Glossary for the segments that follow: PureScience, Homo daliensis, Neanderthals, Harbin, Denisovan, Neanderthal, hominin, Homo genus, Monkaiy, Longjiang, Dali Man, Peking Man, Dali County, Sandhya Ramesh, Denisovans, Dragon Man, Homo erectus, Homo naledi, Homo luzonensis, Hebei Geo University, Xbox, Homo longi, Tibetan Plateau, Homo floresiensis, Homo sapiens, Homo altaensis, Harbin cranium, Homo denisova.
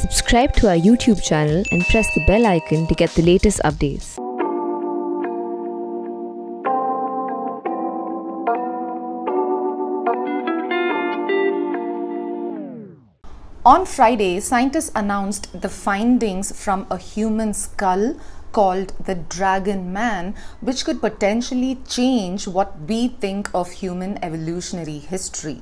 Subscribe to our YouTube channel and press the bell icon to get the latest updates. On Friday, scientists announced the findings from a human skull called the Dragon Man, which could potentially change what we think of human evolutionary history.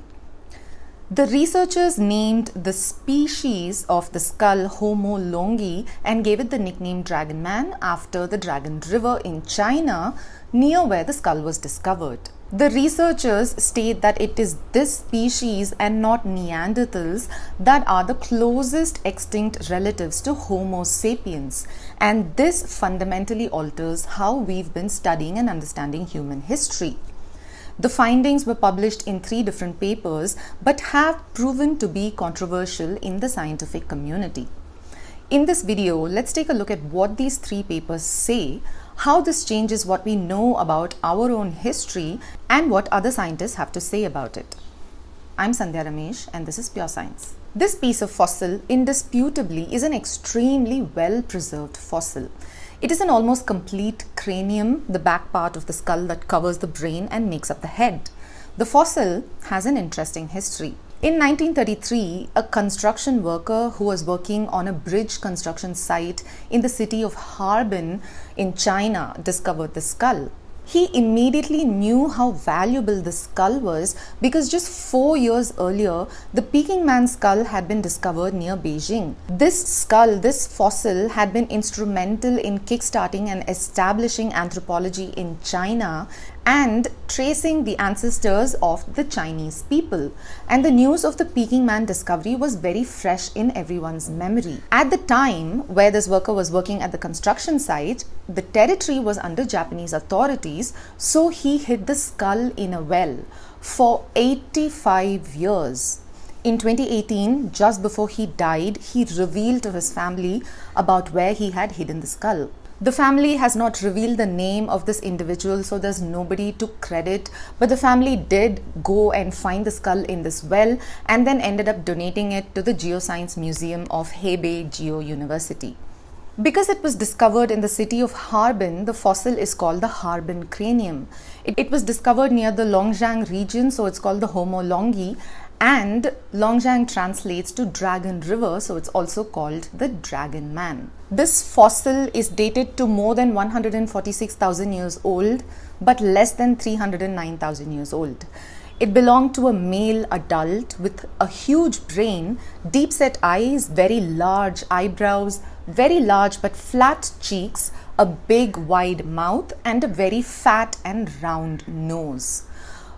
The researchers named the species of the skull Homo longi and gave it the nickname Dragon Man after the Dragon River in China, near where the skull was discovered. The researchers state that it is this species and not Neanderthals that are the closest extinct relatives to Homo sapiens, and this fundamentally alters how we've been studying and understanding human history. The findings were published in 3 different papers but have proven to be controversial in the scientific community. In this video, let's take a look at what these 3 papers say, how this changes what we know about our own history, and what other scientists have to say about it. I'm Sandhya Ramesh and this is Pure Science. This piece of fossil indisputably is an extremely well-preserved fossil. It is an almost complete cranium, the back part of the skull that covers the brain and makes up the head. The fossil has an interesting history. In 1933, a construction worker who was working on a bridge construction site in the city of Harbin in China discovered the skull. He immediately knew how valuable the skull was because just 4 years earlier, the Peking Man skull had been discovered near Beijing. This skull, this fossil, had been instrumental in kickstarting and establishing anthropology in China and tracing the ancestors of the Chinese people. And the news of the Peking Man discovery was very fresh in everyone's memory. At the time where this worker was working at the construction site, the territory was under Japanese authority. So he hid the skull in a well for 85 years. In 2018, just before he died, he revealed to his family about where he had hidden the skull. The family has not revealed the name of this individual, so there's nobody to credit, but the family did go and find the skull in this well and then ended up donating it to the Geoscience Museum of Hebei Geo University. Because it was discovered in the city of Harbin, the fossil is called the Harbin cranium. It was discovered near the Longjiang region, so it's called the Homo longi, and Longjiang translates to Dragon River, so it's also called the Dragon Man. This fossil is dated to more than 146,000 years old, but less than 309,000 years old. It belonged to a male adult with a huge brain, deep-set eyes, very large eyebrows, very large but flat cheeks, a big wide mouth, and a very fat and round nose.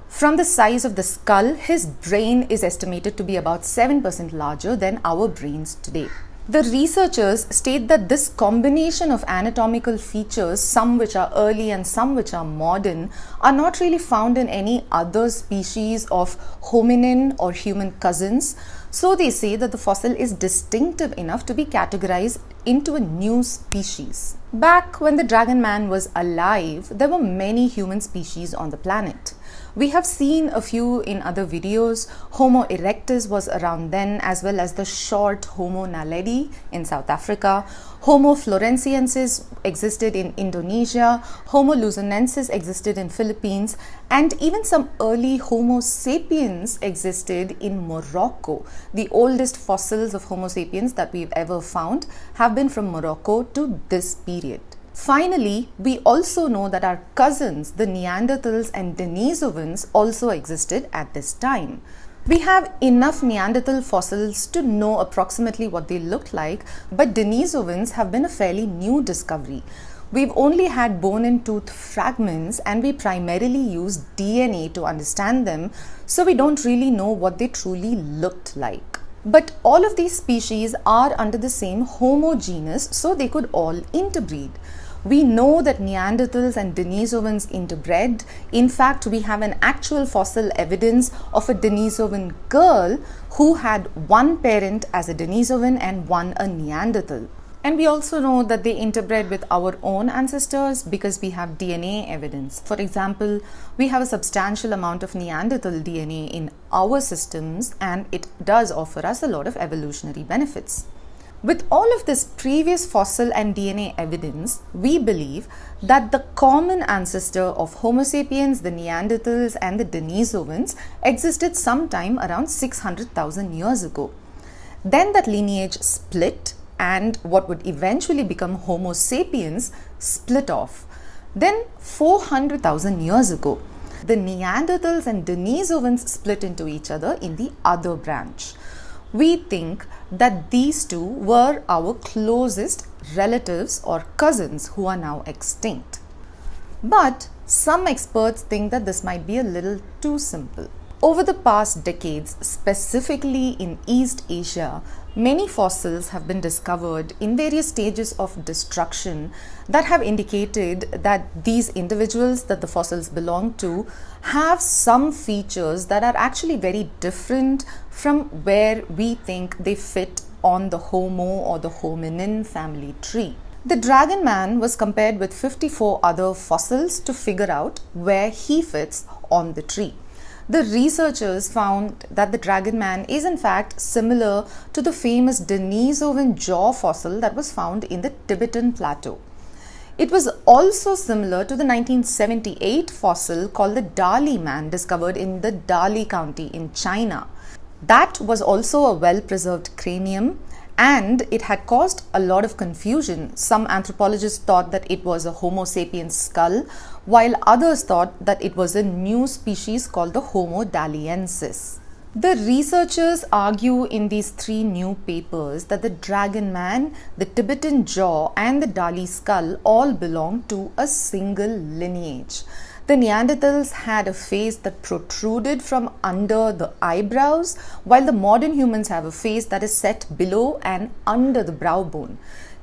From the size of the skull, his brain is estimated to be about 7% larger than our brains today. The researchers state that this combination of anatomical features, some which are early and some which are modern, are not really found in any other species of hominin or human cousins. So they say that the fossil is distinctive enough to be categorized into a new species. Back when the Dragon Man was alive, there were many human species on the planet. We have seen a few in other videos. Homo erectus was around then, as well as the short Homo naledi in South Africa. Homo floresiensis existed in Indonesia. Homo luzonensis existed in Philippines. And even some early Homo sapiens existed in Morocco. The oldest fossils of Homo sapiens that we've ever found have been from Morocco to this period. Finally, we also know that our cousins, the Neanderthals and Denisovans, also existed at this time. We have enough Neanderthal fossils to know approximately what they looked like, but Denisovans have been a fairly new discovery. We've only had bone and tooth fragments, and we primarily use DNA to understand them, so we don't really know what they truly looked like. But all of these species are under the same Homo genus, so they could all interbreed. We know that Neanderthals and Denisovans interbred. In fact, we have an actual fossil evidence of a Denisovan girl who had one parent as a Denisovan and one a Neanderthal. And we also know that they interbred with our own ancestors because we have DNA evidence. For example, we have a substantial amount of Neanderthal DNA in our systems, and it does offer us a lot of evolutionary benefits. With all of this previous fossil and DNA evidence, we believe that the common ancestor of Homo sapiens, the Neanderthals and the Denisovans existed sometime around 600,000 years ago. Then that lineage split and what would eventually become Homo sapiens split off. Then 400,000 years ago, the Neanderthals and Denisovans split into each other in the other branch. We think that these two were our closest relatives or cousins who are now extinct. But some experts think that this might be a little too simple. Over the past decades, specifically in East Asia, many fossils have been discovered in various stages of destruction that have indicated that these individuals that the fossils belong to have some features that are actually very different from where we think they fit on the Homo or the hominin family tree. The Dragon Man was compared with 54 other fossils to figure out where he fits on the tree. The researchers found that the Dragon Man is in fact similar to the famous Denisovan jaw fossil that was found in the Tibetan Plateau. It was also similar to the 1978 fossil called the Dali Man discovered in the Dali County in China. That was also a well-preserved cranium and it had caused a lot of confusion. Some anthropologists thought that it was a Homo sapiens skull, while others thought that it was a new species called the Homo daliensis. The researchers argue in these three new papers that the Dragon Man, the Tibetan jaw and the Dali skull all belong to a single lineage. The Neanderthals had a face that protruded from under the eyebrows, while the modern humans have a face that is set below and under the brow bone.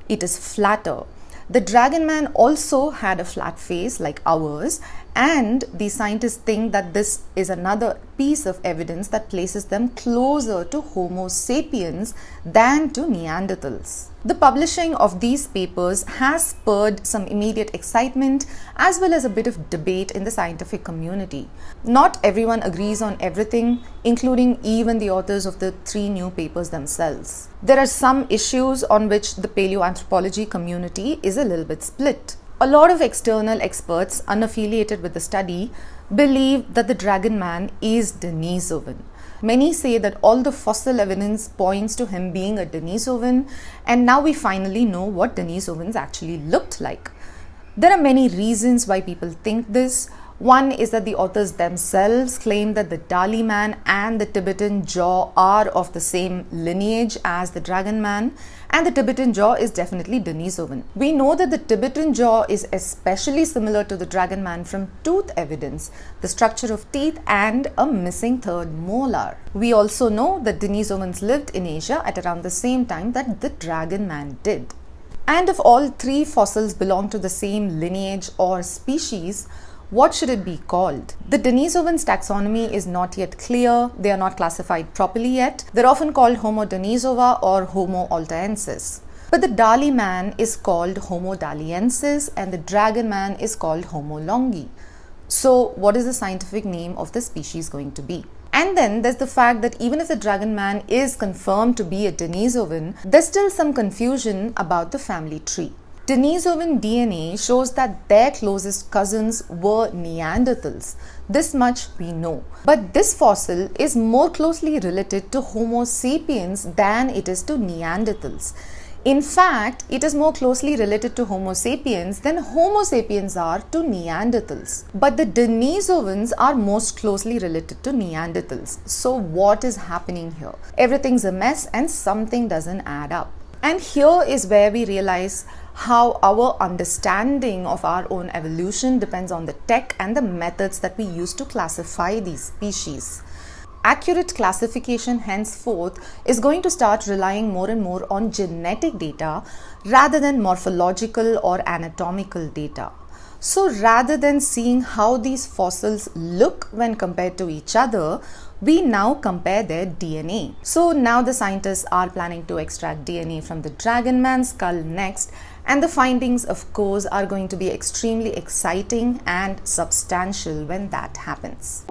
It is flatter. The Dragon Man also had a flat face like ours, and the scientists think that this is another piece of evidence that places them closer to Homo sapiens than to Neanderthals. The publishing of these papers has spurred some immediate excitement as well as a bit of debate in the scientific community. Not everyone agrees on everything, including even the authors of the three new papers themselves. There are some issues on which the paleoanthropology community is a little bit split. A lot of external experts unaffiliated with the study believe that the Dragon Man is Denisovan. Many say that all the fossil evidence points to him being a Denisovan, and now we finally know what Denisovans actually looked like. There are many reasons why people think this. One is that the authors themselves claim that the Dali Man and the Tibetan jaw are of the same lineage as the Dragon Man, and the Tibetan jaw is definitely Denisovan. We know that the Tibetan jaw is especially similar to the Dragon Man from tooth evidence, the structure of teeth and a missing third molar. We also know that Denisovans lived in Asia at around the same time that the Dragon Man did. And if all three fossils belong to the same lineage or species, what should it be called? The Denisovans' taxonomy is not yet clear. They are not classified properly yet. They're often called Homo denisova or Homo altaensis. But the Dali Man is called Homo daliensis and the Dragon Man is called Homo longi. So what is the scientific name of the species going to be? And then there's the fact that even if the Dragon Man is confirmed to be a Denisovan, there's still some confusion about the family tree. Denisovan DNA shows that their closest cousins were Neanderthals. This much we know. But this fossil is more closely related to Homo sapiens than it is to Neanderthals. In fact, it is more closely related to Homo sapiens than Homo sapiens are to Neanderthals. But the Denisovans are most closely related to Neanderthals. So what is happening here? Everything's a mess and something doesn't add up. And here is where we realize how our understanding of our own evolution depends on the tech and the methods that we use to classify these species. Accurate classification henceforth is going to start relying more and more on genetic data rather than morphological or anatomical data. So rather than seeing how these fossils look when compared to each other, we now compare their DNA. So now the scientists are planning to extract DNA from the Dragon Man skull next, and the findings of course are going to be extremely exciting and substantial when that happens.